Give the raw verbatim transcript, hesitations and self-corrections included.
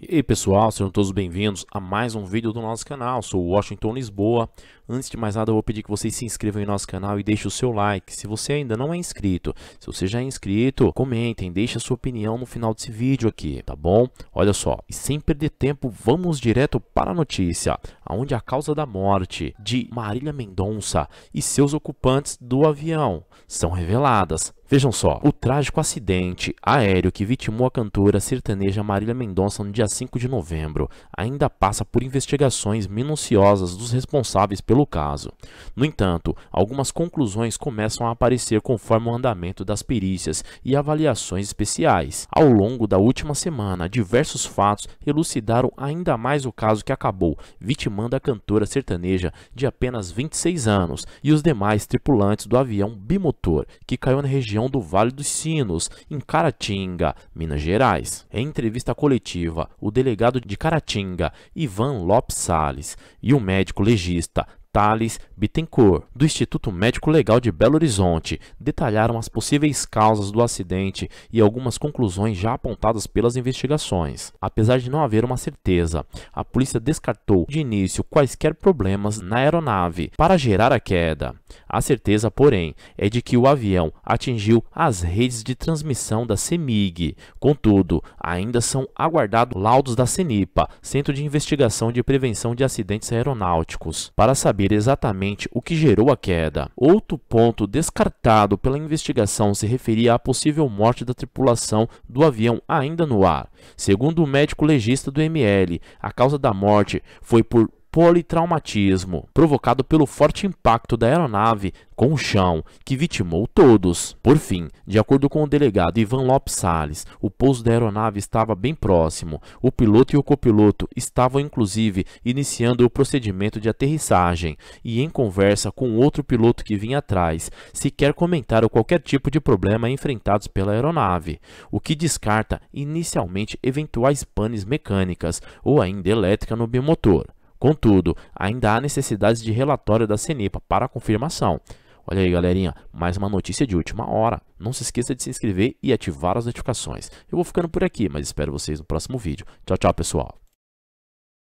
E aí pessoal, sejam todos bem-vindos a mais um vídeo do nosso canal. Eu sou o Washington Lisboa. Antes de mais nada, eu vou pedir que vocês se inscrevam em nosso canal e deixem o seu like. Se você ainda não é inscrito, se você já é inscrito, comentem, deixem a sua opinião no final desse vídeo aqui, tá bom? Olha só, e sem perder tempo, vamos direto para a notícia, onde a causa da morte de Marília Mendonça e seus ocupantes do avião são reveladas. Vejam só, o trágico acidente aéreo que vitimou a cantora sertaneja Marília Mendonça no dia cinco de novembro ainda passa por investigações minuciosas dos responsáveis pelo caso. No entanto, algumas conclusões começam a aparecer conforme o andamento das perícias e avaliações especiais. Ao longo da última semana, diversos fatos elucidaram ainda mais o caso que acabou vitimando a cantora sertaneja de apenas vinte e seis anos e os demais tripulantes do avião bimotor que caiu na região do Vale dos Sinos, em Caratinga, Minas Gerais. Em entrevista coletiva, o delegado de Caratinga, Ivan Lopes Sales, e o médico legista Thales Bittencourt, do Instituto Médico Legal de Belo Horizonte, detalharam as possíveis causas do acidente e algumas conclusões já apontadas pelas investigações. Apesar de não haver uma certeza, a polícia descartou de início quaisquer problemas na aeronave para gerar a queda. A certeza, porém, é de que o avião atingiu as redes de transmissão da CEMIG. Contudo, ainda são aguardados laudos da CENIPA, Centro de Investigação de Prevenção de Acidentes Aeronáuticos, para saber exatamente o que gerou a queda. Outro ponto descartado pela investigação se referia à possível morte da tripulação do avião ainda no ar. Segundo o médico legista do M L, a causa da morte foi por politraumatismo, provocado pelo forte impacto da aeronave com o chão, que vitimou todos. Por fim, de acordo com o delegado Ivan Lopes Sales, o pouso da aeronave estava bem próximo. O piloto e o copiloto estavam, inclusive, iniciando o procedimento de aterrissagem e, em conversa com outro piloto que vinha atrás, sequer comentaram qualquer tipo de problema enfrentados pela aeronave, o que descarta inicialmente eventuais panes mecânicas ou ainda elétrica no bimotor. Contudo, ainda há necessidade de relatório da CENIPA para confirmação. Olha aí, galerinha, mais uma notícia de última hora. Não se esqueça de se inscrever e ativar as notificações. Eu vou ficando por aqui, mas espero vocês no próximo vídeo. Tchau, tchau, pessoal.